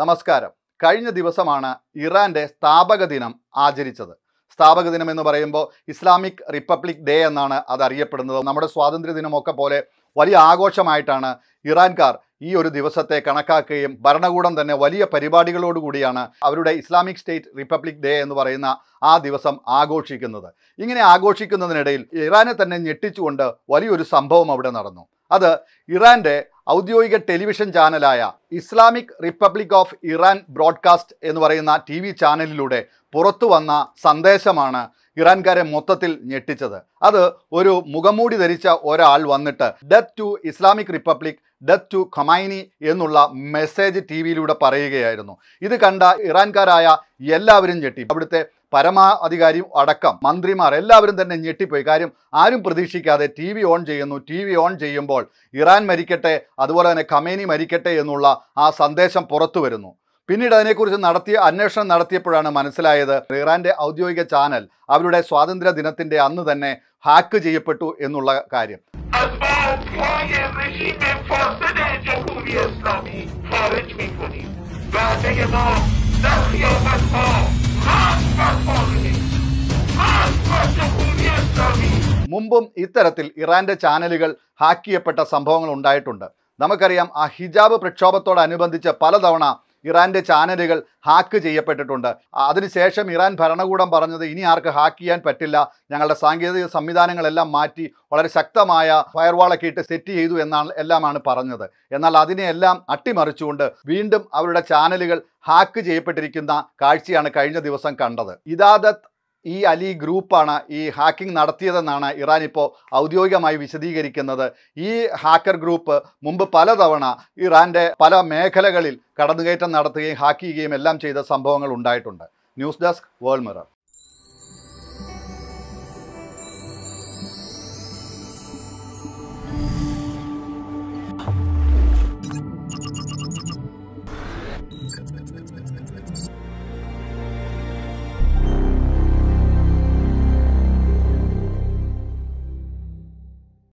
നമസ്കാരം. കഴിഞ്ഞ ദിവസമാണ് ഇറാന്റെ സ്ഥാപക ദിനം ആചരിച്ചത്. സ്ഥാപക ദിനം എന്ന് പറയുമ്പോൾ ഇസ്ലാമിക് റിപ്പബ്ലിക് ഡേ എന്നാണ് അത് അറിയപ്പെടുന്നത്. നമ്മുടെ സ്വാതന്ത്ര്യദിനമൊക്കെ പോലെ വലിയ ആഘോഷമായിട്ടാണ് ഇറാൻകാർ ഈ ഒരു ദിവസത്തെ കണക്കാക്കുകയും ഭരണകൂടം തന്നെ വലിയ പരിപാടികളോടുകൂടിയാണ് അവരുടെ ഇസ്ലാമിക് സ്റ്റേറ്റ് റിപ്പബ്ലിക് ഡേ എന്ന് പറയുന്ന ആ ദിവസം ആഘോഷിക്കുന്നത്. ഇങ്ങനെ ആഘോഷിക്കുന്നതിനിടയിൽ ഇറാനെ തന്നെ ഞെട്ടിച്ചുകൊണ്ട് വലിയൊരു സംഭവം അവിടെ നടന്നു. അത് ഇറാൻ്റെ ഔദ്യോഗിക ടെലിവിഷൻ ചാനലായ Islamic Republic of Iran broadcast എന്ന് പറയുന്ന ടി വി ചാനലിലൂടെ പുറത്തു വന്ന സന്ദേശമാണ് ഇറാൻകാരെ മൊത്തത്തിൽ ഞെട്ടിച്ചത്. അത് ഒരു മുഖംമൂടി ധരിച്ച ഒരാൾ വന്നിട്ട് death to Islamic Republic, death to Khamenei എന്നുള്ള മെസ്സേജ് ടി വിയിലൂടെ പറയുകയായിരുന്നു. ഇത് കണ്ട ഇറാൻകാരായ എല്ലാവരും ഞെട്ടി. അവിടുത്തെ പരമാധികാരി അടക്കം മന്ത്രിമാർ എല്ലാവരും തന്നെ ഞെട്ടിപ്പോയി. കാര്യം ആരും പ്രതീക്ഷിക്കാതെ ടി വി ഓൺ ചെയ്യുന്നു. ടി വി ഓൺ ചെയ്യുമ്പോൾ ഇറാൻ മരിക്കട്ടെ, അതുപോലെ തന്നെ ഖമൈനി മരിക്കട്ടെ എന്നുള്ള ആ സന്ദേശം പുറത്തു വരുന്നു. പിന്നീട് അതിനെക്കുറിച്ച് അന്വേഷണം നടത്തിയപ്പോഴാണ് മനസ്സിലായത് ഇറാൻ്റെ ഔദ്യോഗിക ചാനൽ അവരുടെ സ്വാതന്ത്ര്യ ദിനത്തിൻ്റെ അന്ന് തന്നെ ഹാക്ക് ചെയ്യപ്പെട്ടു എന്നുള്ള കാര്യം. മുമ്പും ഇത്തരത്തിൽ ഇറാൻ്റെ ചാനലുകൾ ഹാക്ക് ചെയ്യപ്പെട്ട സംഭവങ്ങൾ ഉണ്ടായിട്ടുണ്ട്. നമുക്കറിയാം, ആ ഹിജാബ് പ്രക്ഷോഭത്തോടനുബന്ധിച്ച് പലതവണ ഇറാൻ്റെ ചാനലുകൾ ഹാക്ക് ചെയ്യപ്പെട്ടിട്ടുണ്ട്. അതിനുശേഷം ഇറാൻ ഭരണകൂടം പറഞ്ഞത് ഇനി ആർക്ക് ഹാക്ക് ചെയ്യാൻ പറ്റില്ല, ഞങ്ങളുടെ സാങ്കേതിക സംവിധാനങ്ങളെല്ലാം മാറ്റി വളരെ ശക്തമായ ഫയർവാളൊക്കെ ഇട്ട് സെറ്റ് ചെയ്തു എല്ലാമാണ് പറഞ്ഞത്. എന്നാൽ അതിനെയെല്ലാം അട്ടിമറിച്ചുകൊണ്ട് വീണ്ടും അവരുടെ ചാനലുകൾ ഹാക്ക് ചെയ്യപ്പെട്ടിരിക്കുന്ന കാഴ്ചയാണ് കഴിഞ്ഞ ദിവസം കണ്ടത്. ഇദാദത്ത് ഈ അലി ഗ്രൂപ്പാണ് ഈ ഹാക്കിംഗ് നടത്തിയതെന്നാണ് ഇറാൻ ഇപ്പോൾ ഔദ്യോഗികമായി വിശദീകരിക്കുന്നത്. ഈ ഹാക്കർ ഗ്രൂപ്പ് മുമ്പ് പലതവണ ഇറാൻ്റെ പല മേഖലകളിൽ കടന്നുകയറ്റം നടത്തുകയും ഹാക്ക് ചെയ്യുകയും എല്ലാം ചെയ്ത സംഭവങ്ങൾ ഉണ്ടായിട്ടുണ്ട്. News desk, World mirror.